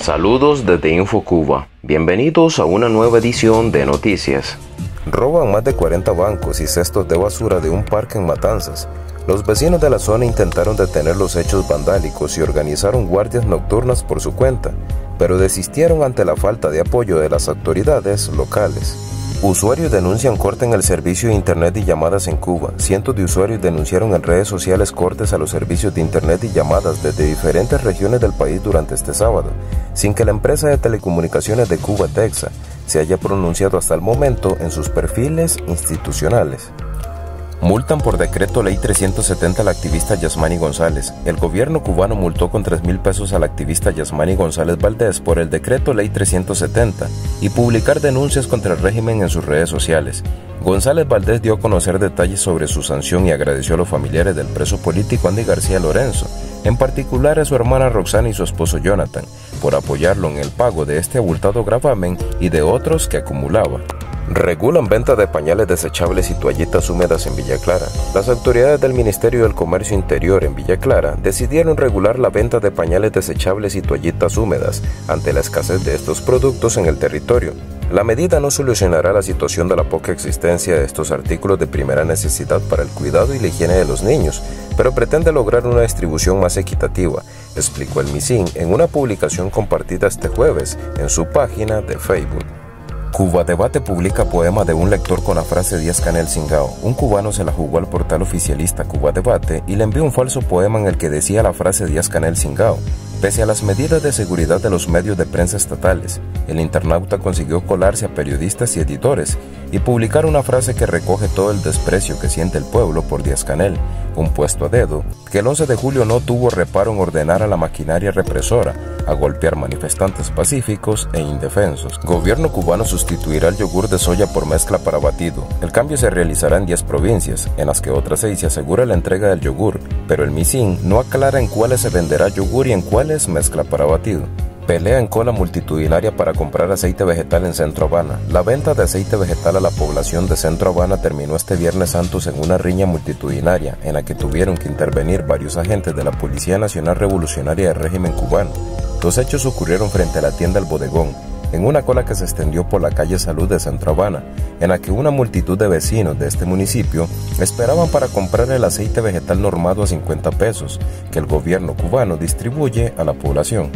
Saludos desde InfoCuba. Bienvenidos a una nueva edición de Noticias. Roban más de 40 bancos y cestos de basura de un parque en Matanzas. Los vecinos de la zona intentaron detener los hechos vandálicos y organizaron guardias nocturnas por su cuenta, pero desistieron ante la falta de apoyo de las autoridades locales. Usuarios denuncian corte en el servicio de internet y llamadas en Cuba. Cientos de usuarios denunciaron en redes sociales cortes a los servicios de internet y llamadas desde diferentes regiones del país durante este sábado, sin que la empresa de telecomunicaciones de Cuba, Etecsa, se haya pronunciado hasta el momento en sus perfiles institucionales. Multan por decreto ley 370 a la activista Yasmani González. El gobierno cubano multó con 3.000 pesos a la activista Yasmani González Valdés por el decreto ley 370 y publicar denuncias contra el régimen en sus redes sociales. González Valdés dio a conocer detalles sobre su sanción y agradeció a los familiares del preso político Andy García Lorenzo, en particular a su hermana Roxana y su esposo Jonathan, por apoyarlo en el pago de este abultado gravamen y de otros que acumulaba. Regulan venta de pañales desechables y toallitas húmedas en Villa Clara. Las autoridades del Ministerio del Comercio Interior en Villa Clara decidieron regular la venta de pañales desechables y toallitas húmedas ante la escasez de estos productos en el territorio. La medida no solucionará la situación de la poca existencia de estos artículos de primera necesidad para el cuidado y la higiene de los niños, pero pretende lograr una distribución más equitativa, explicó el Misín en una publicación compartida este jueves en su página de Facebook. Cuba Debate publica poema de un lector con la frase Díaz Canel Singao. Un cubano se la jugó al portal oficialista Cuba Debate y le envió un falso poema en el que decía la frase Díaz Canel Singao. Pese a las medidas de seguridad de los medios de prensa estatales, el internauta consiguió colarse a periodistas y editores y publicar una frase que recoge todo el desprecio que siente el pueblo por Díaz Canel, un puesto a dedo, que el 11 de julio no tuvo reparo en ordenar a la maquinaria represora a golpear manifestantes pacíficos e indefensos. Gobierno cubano sustituirá el yogur de soya por mezcla para batido. El cambio se realizará en 10 provincias, en las que otras 6 se asegura la entrega del yogur, pero el Misín no aclara en cuáles se venderá yogur y en cuáles mezcla para batido. Pelea en cola multitudinaria para comprar aceite vegetal en Centro Habana. La venta de aceite vegetal a la población de Centro Habana terminó este Viernes Santo en una riña multitudinaria en la que tuvieron que intervenir varios agentes de la Policía Nacional Revolucionaria del régimen cubano. Los hechos ocurrieron frente a la tienda El Bodegón, en una cola que se extendió por la calle Salud de Centro Habana, en la que una multitud de vecinos de este municipio esperaban para comprar el aceite vegetal normado a 50 pesos, que el gobierno cubano distribuye a la población.